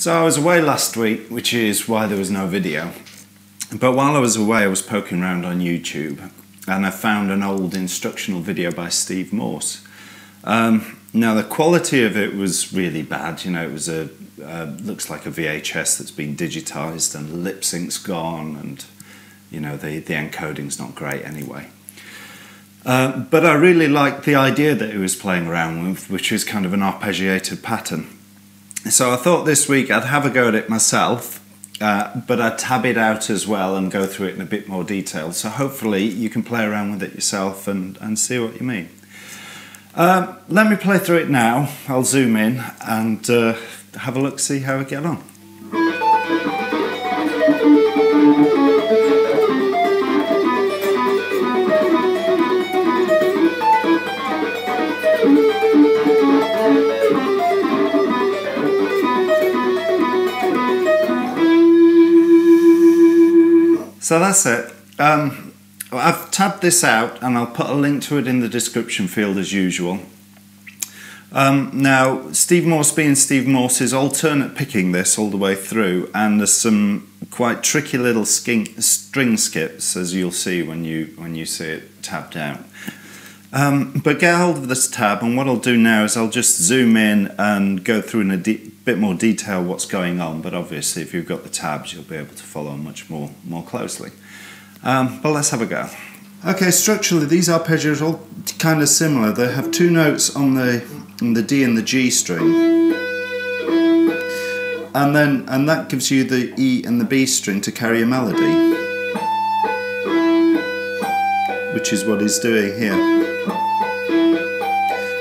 So I was away last week, which is why there was no video. But while I was away, I was poking around on YouTube and I found an old instructional video by Steve Morse. Now the quality of it was really bad, you know, it was looks like a VHS that's been digitized and the lip sync's gone and, you know, the encoding's not great anyway. But I really liked the idea that he was playing around with, which is kind of an arpeggiated pattern. So I thought this week I'd have a go at it myself, but I'd tab it out as well and go through it in a bit more detail. So hopefully you can play around with it yourself and see what you mean. Let me play through it now. I'll zoom in and have a look, see how I get on. So that's it. I've tabbed this out and I'll put a link to it in the description field as usual. Now, Steve Morse being Steve Morse is alternate picking this all the way through, and there's some quite tricky little string skips, as you'll see when you see it tabbed out. But get hold of this tab, and what I'll do now is I'll just zoom in and go through in a bit more detail what's going on, but obviously if you've got the tabs you'll be able to follow much more closely. But let's have a go. Okay, structurally these arpeggios are all kind of similar. They have two notes on the D and the G string, and that gives you the E and the B string to carry a melody, which is what he's doing here.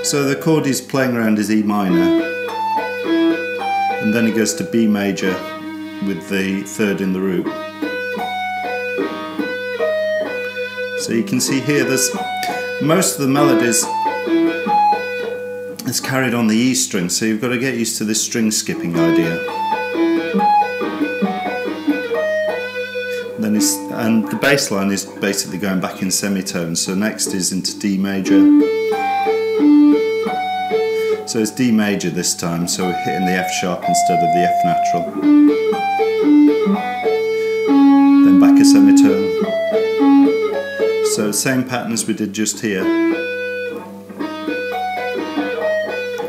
So the chord he's playing around is E minor, and then he goes to B major with the third in the root. So you can see here, there's most of the melodies is carried on the E string, so you've got to get used to this string skipping idea. And then the bass line is basically going back in semitones, so next is into D major. So it's D major this time, so we're hitting the F sharp instead of the F natural. Then back a semitone. So same pattern as we did just here,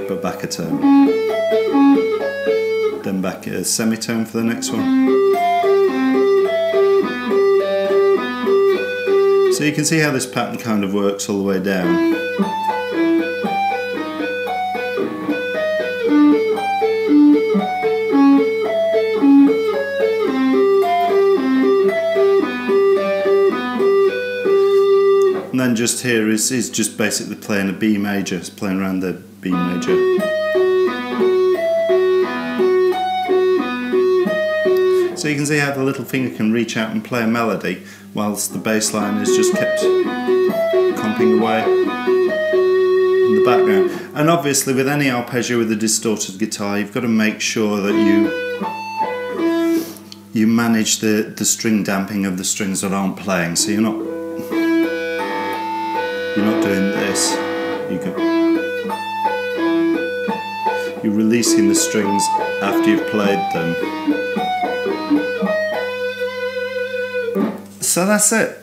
but back a tone. Then back a semitone for the next one. So you can see how this pattern kind of works all the way down. And then just here is just basically playing a B major, it's playing around the B major. So you can see how the little finger can reach out and play a melody, whilst the bass line is just kept comping away in the background. And obviously with any arpeggio with a distorted guitar, you've got to make sure that you manage the string damping of the strings that aren't playing, so you're not doing this, you're releasing the strings after you've played them. So that's it.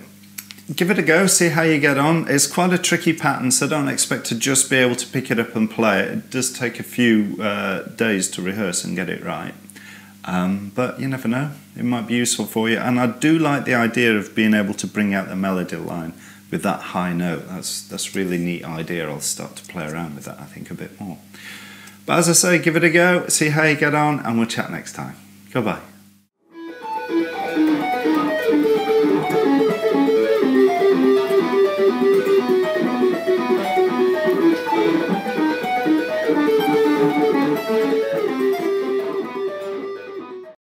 Give it a go, see how you get on. It's quite a tricky pattern, so don't expect to just be able to pick it up and play it. It does take a few days to rehearse and get it right. But you never know, it might be useful for you. And I do like the idea of being able to bring out the melody line with that high note. That's a really neat idea. I'll start to play around with that, I think, a bit more. But as I say, give it a go, see how you get on, and we'll chat next time. Goodbye.